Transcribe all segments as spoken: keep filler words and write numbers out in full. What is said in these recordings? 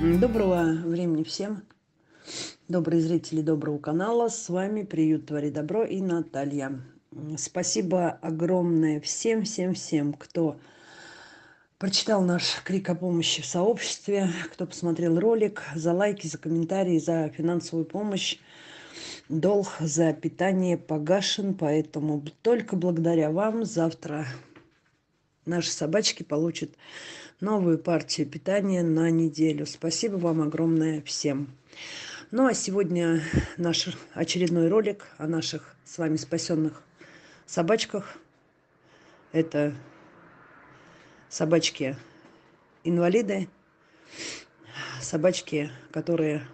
Доброго времени всем, добрые зрители доброго канала, с вами Приют, Твори Добро и Наталья. Спасибо огромное всем, всем, всем, кто прочитал наш крик о помощи в сообществе, кто посмотрел ролик, за лайки, за комментарии, за финансовую помощь. Долг за питание погашен, поэтому только благодаря вам завтра наши собачки получат новую партию питания на неделю. Спасибо вам огромное всем. Ну а сегодня наш очередной ролик о наших с вами спасенных собачках. Это собачки-инвалиды, собачки, которые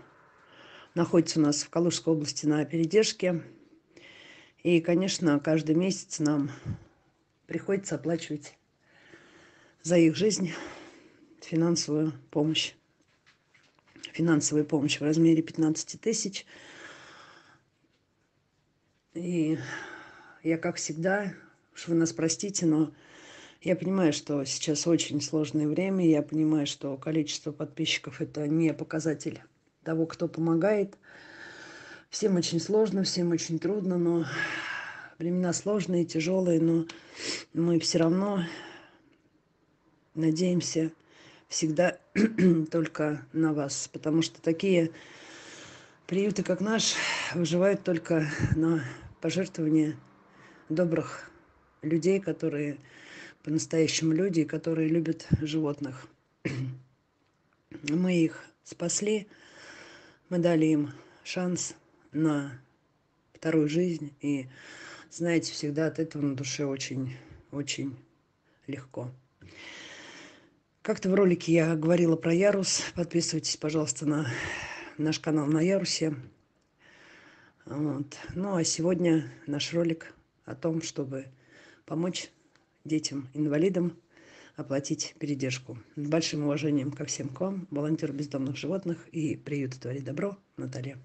находятся у нас в Калужской области на передержке. И, конечно, каждый месяц нам приходится оплачивать за их жизнь финансовую помощь. Финансовая помощь в размере пятнадцати тысяч. И я, как всегда, уж вы нас простите, но я понимаю, что сейчас очень сложное время. Я понимаю, что количество подписчиков – это не показатель того, кто помогает. Всем очень сложно, всем очень трудно, но времена сложные, тяжелые, но мы все равно надеемся всегда только на вас, потому что такие приюты, как наш, выживают только на пожертвования добрых людей, которые по-настоящему люди, которые любят животных. Мы их спасли, мы дали им шанс на вторую жизнь, и, знаете, всегда от этого на душе очень-очень легко. Как-то в ролике я говорила про Ярус. Подписывайтесь, пожалуйста, на наш канал на Ярусе. Вот. Ну, а сегодня наш ролик о том, чтобы помочь детям-инвалидам оплатить передержку. С большим уважением ко всем к вам, волонтер бездомных животных и приюта Твори Добро, Наталья.